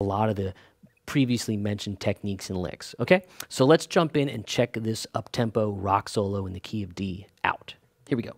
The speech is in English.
a lot of the previously mentioned techniques and licks. Okay, so let's jump in and check this uptempo rock solo in the key of D out. Here we go.